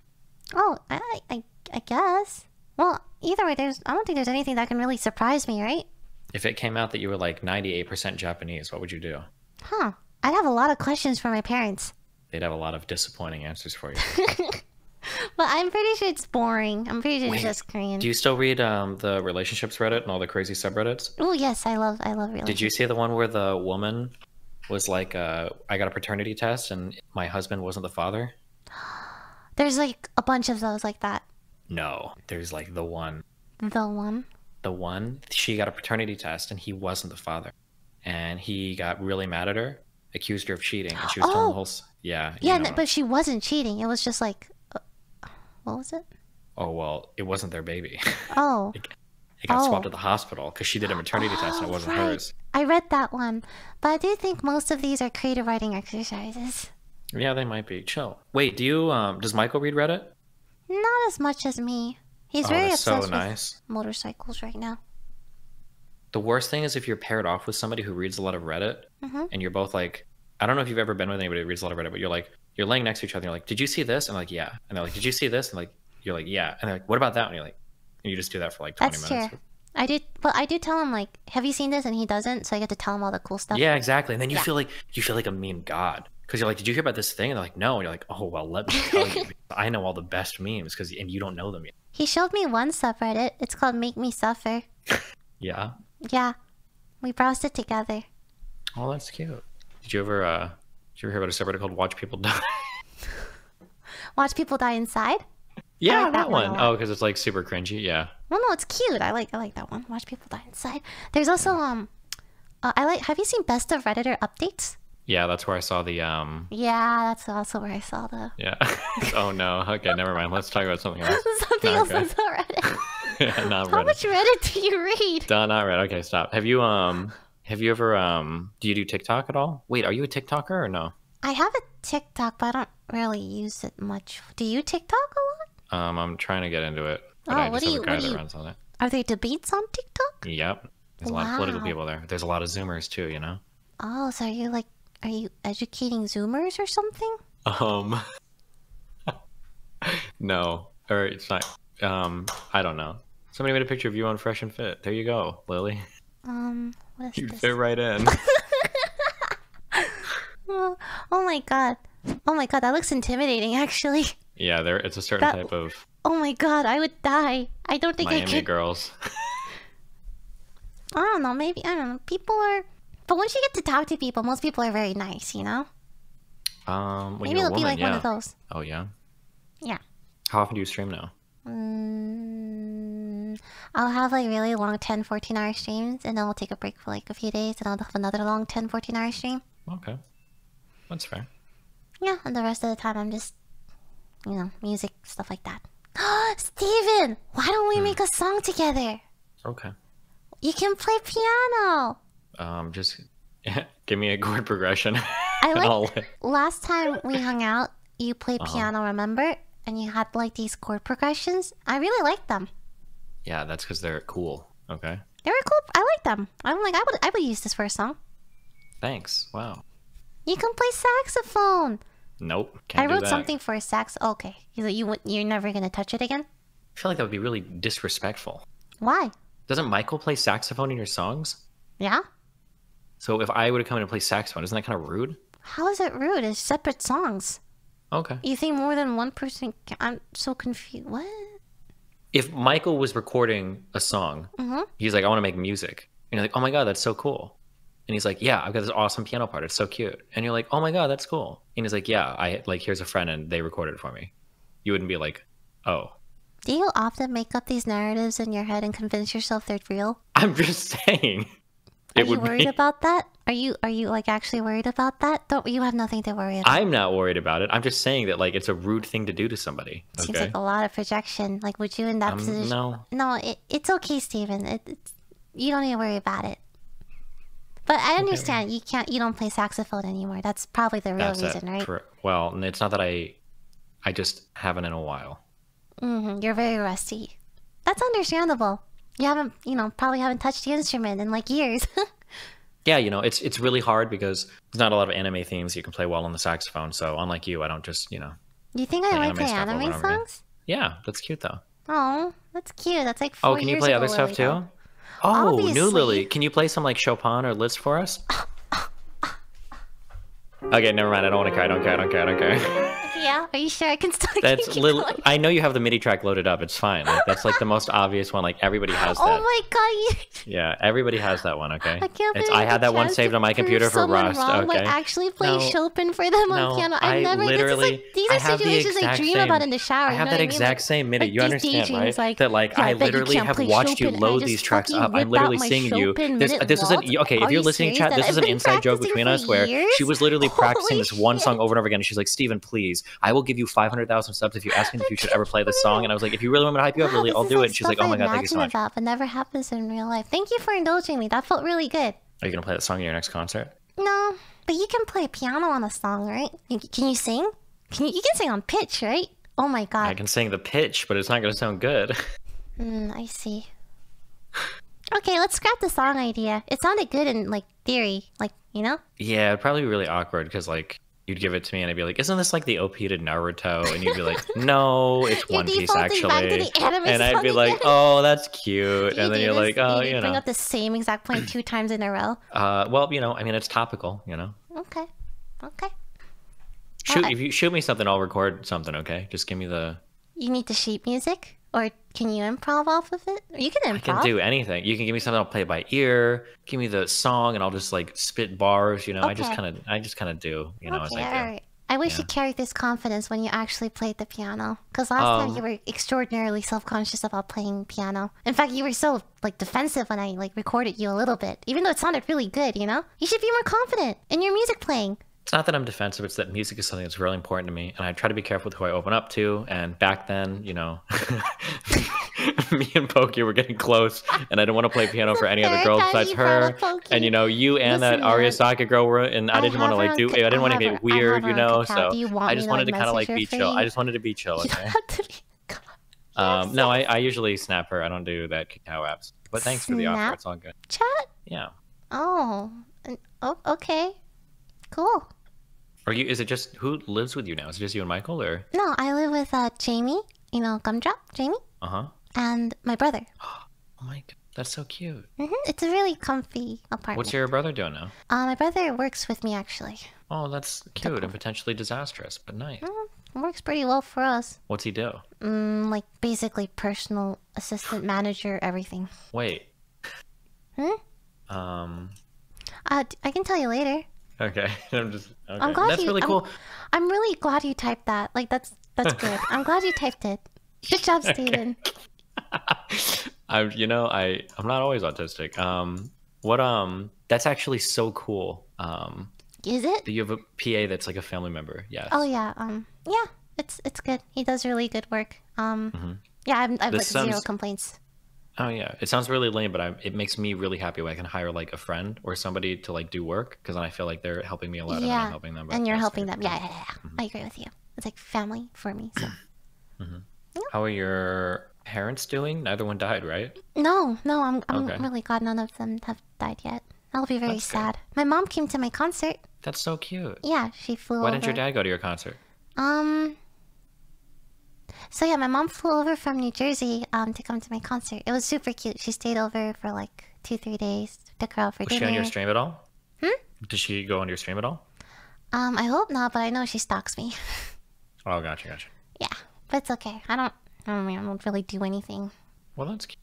Oh, I guess. Well, either way, I don't think there's anything that can really surprise me, right? If it came out that you were like 98% Japanese, what would you do? Huh. I'd have a lot of questions for my parents. They'd have a lot of disappointing answers for you. But I'm pretty sure it's boring. I'm pretty sure it's just Korean. Do you still read the relationships Reddit and all the crazy subreddits? Oh, yes. I love relationships. Did you see the one where the woman was like, I got a paternity test and my husband wasn't the father? There's like a bunch of those like that. No. There's like the one. The one? The one, she got a paternity test and he wasn't the father, and he got really mad at her, accused her of cheating, and she was telling the whole yeah, you know. But she wasn't cheating. It was just like, what was it? Oh, well, it wasn't their baby. Oh. It got swapped to the hospital because she did a maternity test and it wasn't hers. I read that one, but I do think most of these are creative writing exercises. Yeah, they might be. Chill. Wait, do you does Michael read Reddit? Not as much as me. He's very obsessed with motorcycles right now. The worst thing is if you're paired off with somebody who reads a lot of Reddit, and you're both like, I don't know if you've ever been with anybody who reads a lot of Reddit, but you're like, you're laying next to each other, and you're like, did you see this? And I'm like, yeah. And they're like, did you see this? And like, you're like, yeah. And they're like, what about that? And you're like, and you just do that for like 20 minutes. True. I did, but I do tell him like, have you seen this? And he doesn't, so I get to tell him all the cool stuff. Yeah, exactly. And then you feel like a meme god. Because you're like, did you hear about this thing? And they're like, no. And you're like, oh, well, let me tell you. I know all the best memes, and you don't know them yet. He showed me one subreddit. It's called Make Me Suffer. Yeah? Yeah. We browsed it together. Oh, that's cute. Did you ever hear about a subreddit called Watch People Die? Watch People Die Inside? Yeah, like that one. Oh, because it's like super cringy, yeah. Well, no, it's cute. I like that one. Watch People Die Inside. There's also, have you seen Best of Redditor updates? Yeah, that's where I saw the, Yeah, that's also where I saw the... Yeah. Oh, no. Okay, never mind. Let's talk about something else. Something else is not Reddit. Yeah, not Reddit. How much Reddit do you read? No, not Reddit. Okay, stop. Have you ever, Do you do TikTok at all? Wait, are you a TikToker or no? I have a TikTok, but I don't really use it much. Do you TikTok a lot? I'm trying to get into it. But I just have a guy that runs on it. Are there debates on TikTok? Yep. There's a lot of political people there. There's a lot of Zoomers, too, you know? Oh, so you're like... Are you educating Zoomers or something? No. Or it's not. I don't know. Somebody made a picture of you on Fresh and Fit. There you go, Lily. What is this? You fit right in. Oh my god. Oh my god, that looks intimidating, actually. Yeah, it's a certain type of... Oh my god, I would die. I don't think I could... Miami girls. I don't know, maybe, I don't know. People are... But once you get to talk to people, most people are very nice, you know? Maybe it'll be like one of those. Oh, yeah? Yeah. How often do you stream now? I'll have like really long 10, 14-hour streams, and then we'll take a break for like a few days, and I'll have another long 10, 14-hour stream. Okay. That's fair. Yeah, and the rest of the time I'm just, you know, music, stuff like that. Steven, why don't we make a song together? Okay. You can play piano. Just give me a chord progression. I like last time we hung out, you played piano, remember? And you had like these chord progressions. I really like them. Yeah, that's because they're cool. Okay. They were cool. I like them. I'm like, I would use this for a song. Thanks. Wow. You can play saxophone. Nope. Can't do that. I wrote something for a sax. Okay. You're never gonna touch it again. I feel like that would be really disrespectful. Why? Doesn't Michael play saxophone in your songs? Yeah. So if I were to come in and play saxophone, isn't that kind of rude? How is it rude? It's separate songs. Okay. You think more than one person? I'm so confused. What? If Michael was recording a song, he's like, I want to make music. And you're like, oh my God, that's so cool. And he's like, yeah, I've got this awesome piano part. It's so cute. And you're like, oh my God, that's cool. And he's like, yeah, here's a friend and they recorded it for me. You wouldn't be like, oh. Do you often make up these narratives in your head and convince yourself they're real? I'm just saying. Are you worried about that? Are you like actually worried about that? You have nothing to worry about. I'm not worried about it. I'm just saying that like it's a rude thing to do to somebody. Okay? Seems like a lot of projection. Like would you in that position? No. No, it's okay, Steven. You don't need to worry about it. But I understand you don't play saxophone anymore. That's probably the real reason, right? Well, it's not that I just haven't in a while. You're very rusty. That's understandable. You haven't, you know, probably haven't touched the instrument in like years. Yeah, you know, it's really hard because there's not a lot of anime themes you can play well on the saxophone. So unlike you, I don't just, you know. You think I want to play anime songs? Yeah, that's cute though. Oh, that's cute. That's like 4 years ago. Oh, can you play other stuff too? Oh, obviously. New Lily. Can you play some like Chopin or Liszt for us? Okay, never mind. I don't want to cry. I don't care. I don't care. I don't care. Yeah, are you sure I can still keep going? I know you have the MIDI track loaded up. It's fine. Like, that's like the most obvious one. Like everybody has that. Oh my God! Yeah, everybody has that one. Okay. I can't believe I had that one saved on my computer for Rust. Okay. Like, actually play Chopin for them on piano. These are situations I dream about in the shower. I have that exact same MIDI. You understand, right? That like I literally have watched you load these tracks up. I'm literally singing you. This isn't okay. If you're listening, chat, this is an inside joke between us where she was literally practicing this one song over and over again, and she's like, Steven, please. I will give you 500,000 subs if you ask me if you should ever play this song. And I was like, if you really want me to hype you up, Lily, I'll do it. And she's like, oh my God, thank you so much. But never happens in real life. Thank you for indulging me. That felt really good. Are you going to play that song at your next concert? No, but you can play piano on a song, right? Can you sing? You can sing on pitch, right? Oh my God. I can sing the pitch, but it's not going to sound good. I see. Okay, let's scrap the song idea. It sounded good in like theory, like, you know? Yeah, it'd probably be really awkward because like, you'd give it to me and I'd be like, isn't this like the OP to Naruto? And you'd be like, no, it's One Piece actually. And I'd be like, oh, that's cute. And then you're like, oh, you know. Bring up the same exact point 2 times in a row. Well, you know, I mean, it's topical, you know. Okay. Okay. If you shoot me something, I'll record something, okay? Just give me the... You need the sheet music? Or can you improv off of it? You can improv. I can do anything. You can give me something, I'll play it by ear. Give me the song and I'll just like spit bars, you know. Okay. I just kind of do, you know. Okay, all right. I wish you carried this confidence when you actually played the piano. Because last time you were extraordinarily self-conscious about playing piano. In fact, you were so like defensive when I like recorded you a little bit. Even though it sounded really good, you know? You should be more confident in your music playing. It's not that I'm defensive, it's that music is something that's really important to me, and I try to be careful with who I open up to, and back then, you know, me and Pokey were getting close, and I didn't want to play piano for any other girl besides her, and you know, you and that Ariasaka girl were, and I didn't want to like do, I didn't want to get weird, you know, so I just wanted to kind of like be chill. I just wanted to be chill. No, I usually snap her, I don't do that Kakao apps, but thanks for the offer, it's all good. Chat? Yeah. Oh, okay. Cool. Is it just who lives with you now? Is it just you and Michael, or? No, I live with Jamie. You know, Gumdrop, Jamie. And my brother. Oh my God, that's so cute. It's a really comfy apartment. What's your brother doing now? My brother works with me actually. Oh, that's cute and potentially disastrous, but nice. Works pretty well for us. What's he do? Like basically personal assistant, manager, everything. Wait. I can tell you later. Okay, I'm glad that's really cool. I'm really glad you typed that. Like, that's good. I'm glad you typed it. Good job, Steven. You know, I'm not always autistic. That's actually so cool. Is it? Do you have a PA that's like a family member? Yes. Oh yeah. Yeah. it's good. He does really good work. Yeah, I've like zero complaints. Oh yeah, it sounds really lame, but it makes me really happy when I can hire like a friend or somebody to like do work, because then I feel like they're helping me a lot. Yeah, and I'm helping them. And you're helping them. Yeah, yeah, yeah. I agree with you. It's like family for me. So. Yeah. How are your parents doing? Neither one died, right? No, no, I'm okay. Really glad none of them have died yet. I'll be very sad. Good. My mom came to my concert. That's so cute. Yeah, she flew. Why didn't your dad go to your concert? So yeah, my mom flew over from New Jersey to come to my concert. It was super cute. She stayed over for like 2-3 days. Took her out for dinner. Was she on your stream at all? Did she go on your stream at all? I hope not, but I know she stalks me. Oh, gotcha, gotcha. Yeah, but it's okay. I don't really do anything. Well, that's cute.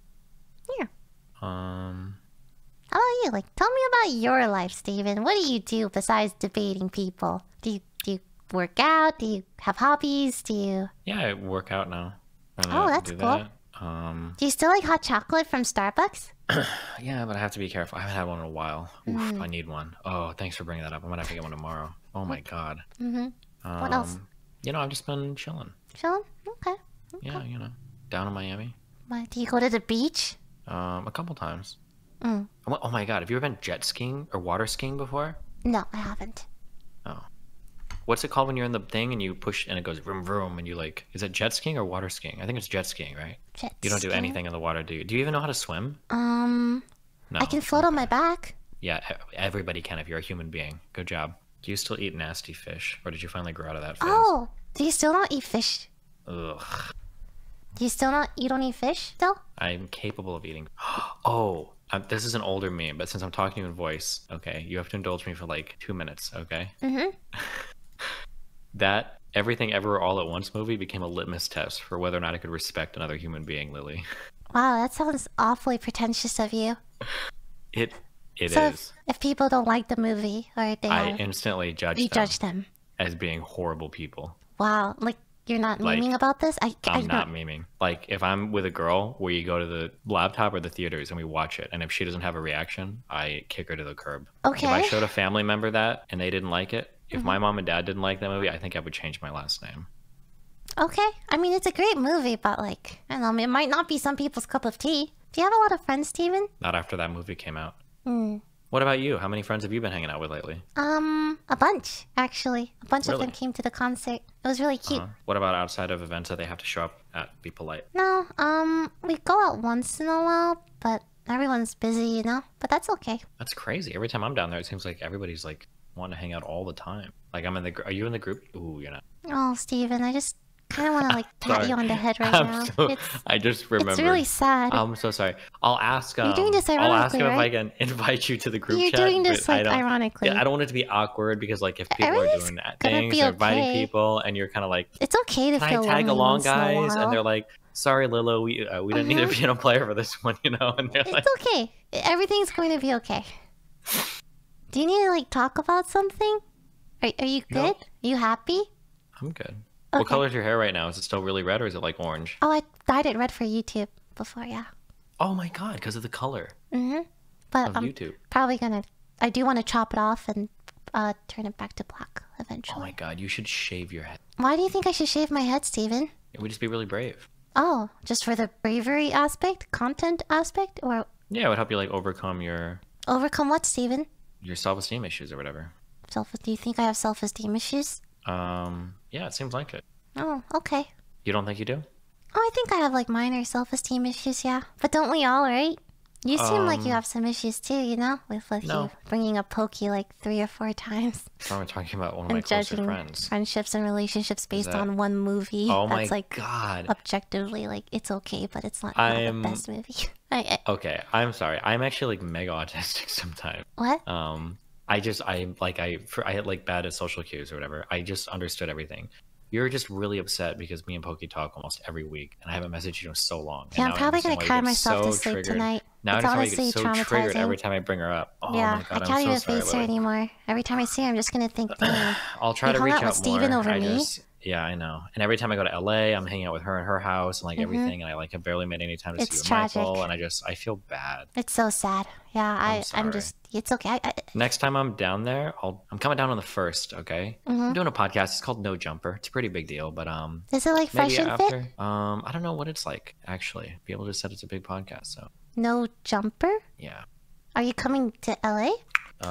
Yeah. How about you? Like, tell me about your life, Steven. What do you do besides debating people? Do you work out? Do you have hobbies? Do you... Yeah, I work out now. Oh, that's cool. Do you still like hot chocolate from Starbucks? Yeah, but I have to be careful. I haven't had one in a while. Oof, I need one. Oh, thanks for bringing that up. I might have to get one tomorrow. Oh my god. What else? You know, I've just been chilling. Chilling? Okay. Yeah, you know, down in Miami. What, do you go to the beach? A couple times. Oh my god, have you ever been jet skiing or water skiing before? No, I haven't. Oh. What's it called when you're in the thing and you push and it goes vroom vroom and you like... Is it jet skiing or water skiing? I think it's jet skiing, right? Jet You don't do anything in the water, do you? Do you even know how to swim? No. I can float on my back. Yeah, everybody can if you're a human being. Good job. Do you still eat nasty fish? Or did you finally grow out of that phase? Oh! Do you still not eat fish? Ugh. Do you still not... You don't eat fish still? I'm capable of eating... Oh! This is an older meme, but since I'm talking to you in voice, okay, you have to indulge me for like 2 minutes, okay? That Everything Everywhere All at Once movie became a litmus test for whether or not I could respect another human being, Lily. Wow, that sounds awfully pretentious of you. It is. If people don't like the movie, or they I instantly judge them. You judge them. As being horrible people. Wow, like you're not memeing about this? I'm not memeing. Like if I'm with a girl where you go to the laptop or the theaters and we watch it, and if she doesn't have a reaction, I kick her to the curb. Okay. If I showed a family member that and they didn't like it, if my mom and dad didn't like that movie, I think I would change my last name. Okay. I mean, it's a great movie, but like, I don't know, it might not be some people's cup of tea. Do you have a lot of friends, Steven? Not after that movie came out. What about you? How many friends have you been hanging out with lately? A bunch, actually. A bunch of them came to the concert. It was really cute. What about outside of events that they have to show up at? Be polite. No, we go out once in a while, but everyone's busy, you know? But that's okay. That's crazy. Every time I'm down there, it seems like everybody's like... want to hang out all the time. Like I'm in the... Are you in the group? Ooh, you're not. Oh, Steven, I just kind of want to like pat you on the head right now. I just remembered. It's really sad. I'm so sorry. I'll ask. You're doing this ironically, I'll ask him if I can invite you to the group chat. You're doing this like ironically. Yeah, I don't want it to be awkward because like if people are doing things, they're inviting people, and you're kind of like, it's okay to feel lonely. Can I tag along, guys? And they're like, sorry, Lilo, we didn't need a piano player for this one, you know? And they're like, it's okay. Everything's going to be okay. Do you need to like talk about something? Are you good? Nope. Are you happy? I'm good. Okay. What color is your hair right now? Is it still really red or is it like orange? Oh, I dyed it red for YouTube before, yeah. Oh my god, because of the color. But of YouTube. Probably gonna... I do want to chop it off and turn it back to black eventually. Oh my god, you should shave your head. Why do you think I should shave my head, Steven? It would just be really brave. Oh, just for the bravery aspect? Content aspect? Or... Yeah, it would help you like overcome your... Overcome what, Steven? Your self-esteem issues or whatever. Do you think I have self-esteem issues? Yeah, it seems like it. Oh, okay. You don't think you do? Oh, I think I have like minor self-esteem issues, yeah. But don't we all, right? You seem like you have some issues too, you know? With you bringing up Pokey like 3 or 4 times. Oh, we're talking about one of my closest friends. Friendships and relationships based on one movie. Oh my god. Objectively, like, it's okay, but it's not the best movie. Okay, I'm sorry. I'm actually like mega autistic sometimes. What? I had like bad at social cues or whatever. I just understood everything. You're just really upset because me and Pokey talk almost every week, and I haven't messaged you in so long. Yeah, I'm probably gonna cry myself to sleep tonight. Now I just get so traumatized every time I bring her up. Oh my god, I can't even face her anymore. Every time I see her, I'm just gonna think, dang, I'll try to reach out more. Steven over me. Yeah, I know. And every time I go to LA, I'm hanging out with her in her house and like everything, and I like have barely made any time to see Michael, and I feel bad. It's so sad. Yeah, I'm just, it's okay. Next time I'm down there, I'm coming down on the 1st, okay? I'm doing a podcast. It's called No Jumper. It's a pretty big deal, but is it like Fresh and Fit? I don't know what it's like actually. People just said it's a big podcast, so. No Jumper? Yeah. Are you coming to LA?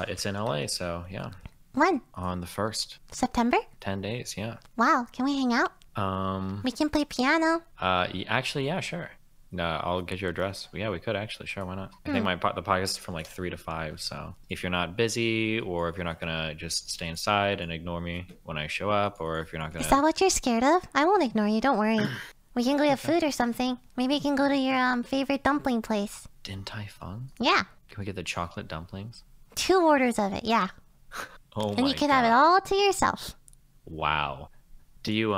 It's in LA, so yeah. When? On the 1st. September? 10 days, yeah. Wow, can we hang out? We can play piano. Actually, yeah, sure. No, I'll get your address. Yeah, we could actually, sure, why not? I think the podcast is from like 3 to 5, so if you're not busy or if you're not gonna just stay inside and ignore me when I show up, or if you're not gonna... Is that what you're scared of? I won't ignore you, don't worry. We can go get food or something. Maybe you can go to your favorite dumpling place. Din Tai Fung? Yeah. Can we get the chocolate dumplings? 2 orders of it, yeah. Oh my God. And you can have it all to yourself. Wow. Do you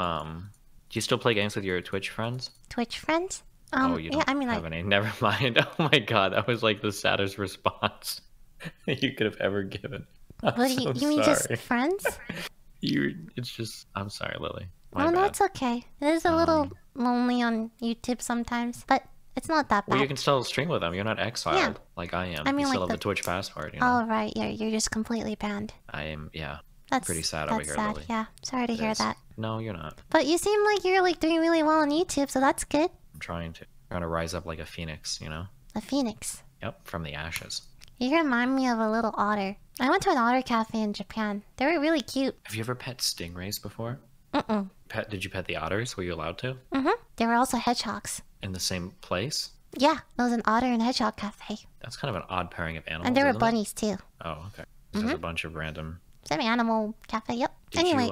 still play games with your Twitch friends? Twitch friends? Oh, you don't have any. Never mind. Oh my God, that was like the saddest response you could have ever given. I'm what do you, so you mean sorry. Just friends? It's just, I'm sorry, Lily. My bad. No, it's okay. It is a little lonely on YouTube sometimes, but it's not that bad. Well, you can still stream with them. You're not exiled like I am. I mean, you still have the Twitch password. You know? Oh, right. Yeah, you're just completely banned. I am, yeah. That's pretty sad over here, Lily. Yeah, sorry to hear that. No, you're not. But you seem like you're like doing really well on YouTube, so that's good. I'm trying to rise up like a phoenix, you know? A phoenix? Yep, from the ashes. You remind me of a little otter. I went to an otter cafe in Japan. They were really cute. Have you ever pet stingrays before? Mm-mm. Did you pet the otters? Were you allowed to? Mm-hmm. They were also hedgehogs. In the same place? Yeah, it was an otter and hedgehog cafe. That's kind of an odd pairing of animals. And there were bunnies too. Oh, okay. There's a bunch of random. Semi-animal cafe. Yep. Anyway,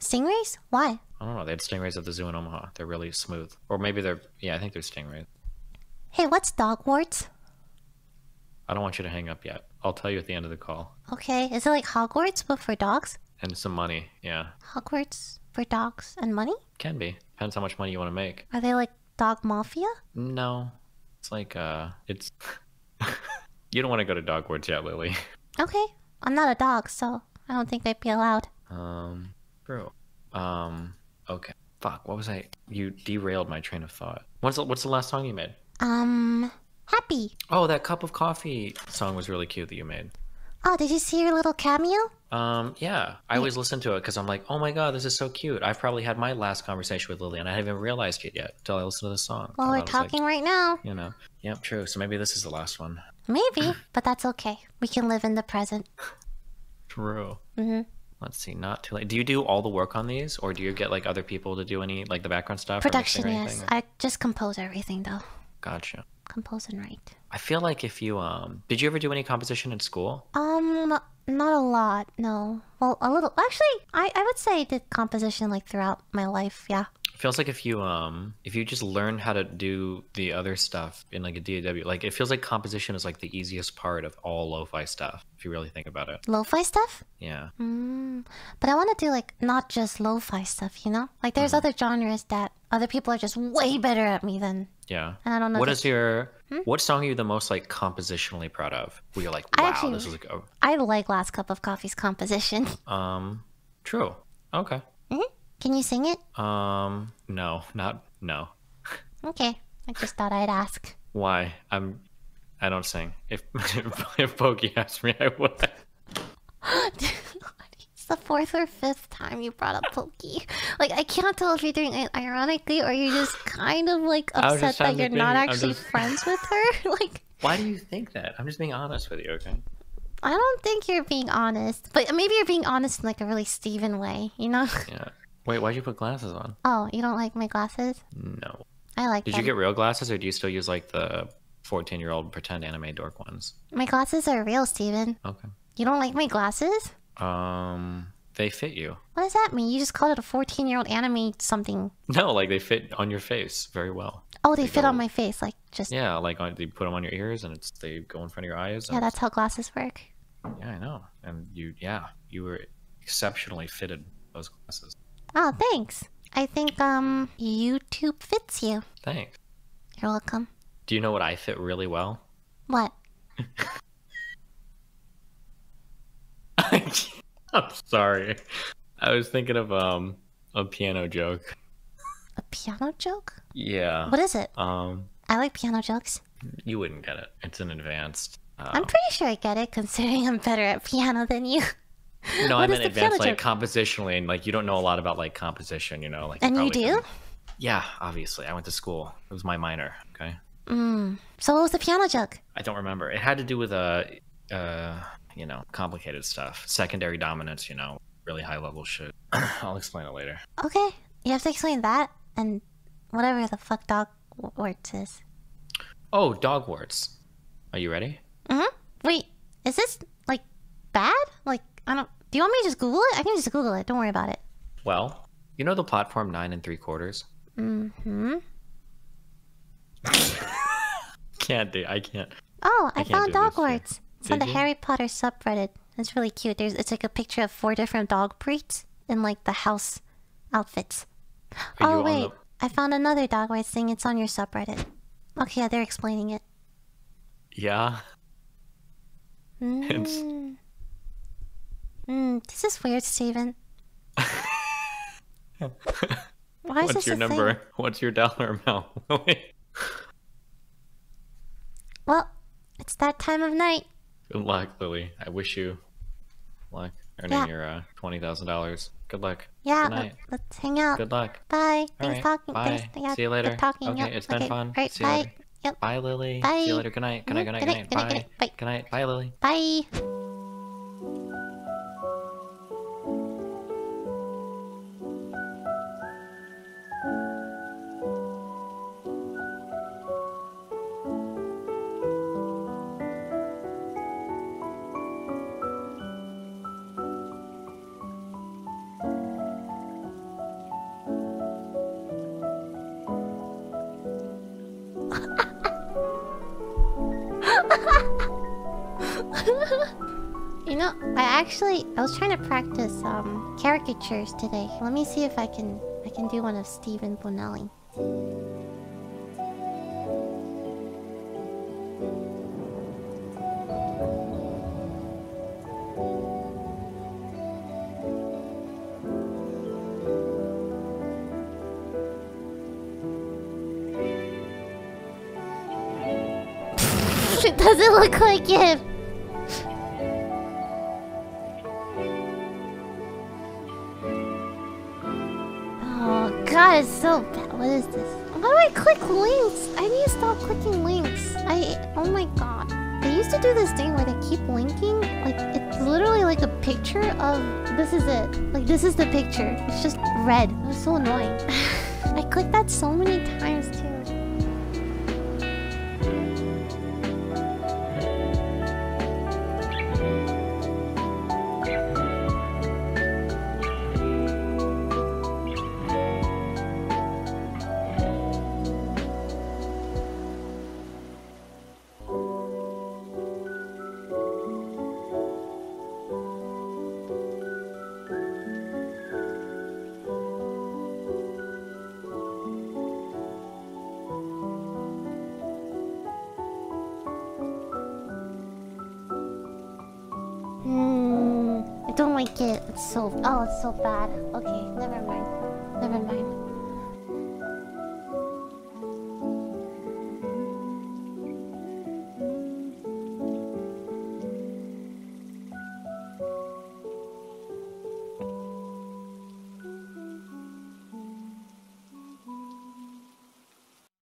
stingrays? Why? I don't know. They had stingrays at the zoo in Omaha. They're really smooth. Or maybe they're. Yeah, I think they're stingrays. Hey, what's dogwarts? I don't want you to hang up yet. I'll tell you at the end of the call. Okay. Is it like Hogwarts but for dogs? And some money. Yeah. Hogwarts for dogs and money? Can be. Depends how much money you want to make. Are they like dog mafia? No, it's like it's you don't want to go to dogwarts yet, Lily. Okay, I'm not a dog, so I don't think I'd be allowed. Bro. Okay. Fuck. What was I? You derailed my train of thought. What's the last song you made? Happy. Oh, that cup of coffee song was really cute that you made. Oh, did you see your little cameo? Yeah. I always listen to it because I'm like, oh my God, this is so cute. I've probably had my last conversation with Lily and I haven't even realized it yet until I listened to the song. Well, we're talking right now. You know. Yep, true. So maybe this is the last one. Maybe, but that's okay. We can live in the present. True. Let's see, not too late. Do you do all the work on these or do you get like other people to do any, like the background stuff? Production, yes. I just compose everything though. Gotcha. Compose and write. I feel like if you did you ever do any composition in school? Not a lot, no. Well, a little. Actually, I would say I did composition like throughout my life, yeah. It feels like if you just learn how to do the other stuff in like a DAW, like it feels like composition is like the easiest part of all lo-fi stuff if you really think about it. Lo-fi stuff? Yeah. But I want to do like not just lo-fi stuff, you know? Like there's other genres that other people are just way better at me than. Yeah. And I don't know. What is your what song are you the most like compositionally proud of? Where you're like, wow, this is like a... I like Last Cup of Coffee's composition. True. Okay. Can you sing it? No. Okay. I just thought I'd ask. Why? I don't sing. If Pokey asked me, I would. The 4th or 5th time you brought up Pokey. Like, I can't tell if you're doing it ironically or you're just kind of like upset that you're not actually friends with her. Like, why do you think that? I'm just being honest with you, okay? I don't think you're being honest, but maybe you're being honest in like a really Steven way, you know? Yeah. Wait, why'd you put glasses on? Oh, you don't like my glasses? No. I like them. Did you get real glasses or do you still use like the 14-year-old pretend anime dork ones? My glasses are real, Steven. Okay. You don't like my glasses? They fit you. What does that mean? You just called it a 14-year-old anime something. No, like they fit on your face very well. Oh, they fit on my face, like just... Yeah, like on, they put them on your ears and it's they go in front of your eyes. Yeah, that's how glasses work. Yeah, I know. And you, yeah, you were exceptionally fitted those glasses. Oh, thanks. I think, YouTube fits you. Thanks. You're welcome. Do you know what I fit really well? What? I'm sorry. I was thinking of a piano joke. A piano joke? Yeah. What is it? I like piano jokes. You wouldn't get it. It's an advanced. I'm pretty sure I get it, considering I'm better at piano than you. No, I'm in advanced, like, compositionally, and, like, you don't know a lot about, like, composition, you know? Like, and you do? Couldn't... Yeah, obviously. I went to school. It was my minor, okay? Mm. So what was the piano joke? I don't remember. It had to do with, you know, complicated stuff. Secondary dominance, you know, really high-level shit. I'll explain it later. Okay. You have to explain that, and whatever the fuck dogworts is. Oh, dogworts. Are you ready? Mm-hmm. Wait, is this, like, bad? Like, I don't... Do you want me to just Google it? I can just Google it. Don't worry about it. Well, you know the platform 9 3/4? Mm-hmm. Can't do... I can't. Oh, I found dogworts. It's on the Harry Potter subreddit. It's really cute. There's... It's like a picture of 4 different dog breeds in, like, the house outfits. Oh, wait. I found another dogworts thing. It's on your subreddit. Okay, yeah, they're explaining it. Yeah? Mm. This is weird, Steven. Why is this your number? Thing? What's your dollar amount? Well, it's that time of night. Good luck, Lily. I wish you luck earning your $20,000. Good luck. Yeah, good night. Let's hang out. Good luck. Bye. Thanks, see you later. Okay, it's been fun. Right, see you later. Yep. Bye, Lily. Bye. See you later. Good night. Good night. Good night. Good night. Bye. Bye. Good night. Bye, Lily. Bye. You know, I was trying to practice caricatures today. Let me see if I can do one of Steven Bonelli. It doesn't look like him. So bad. What is this? Why do I click links? I need to stop clicking links. Oh my god. They used to do this thing where they keep linking. Like, it's literally like a picture of... This is it. Like, this is the picture. It's just red. It was so annoying. I clicked that so many times too. Don't like it. It's so... Oh, it's so bad. Okay, never mind. Never mind.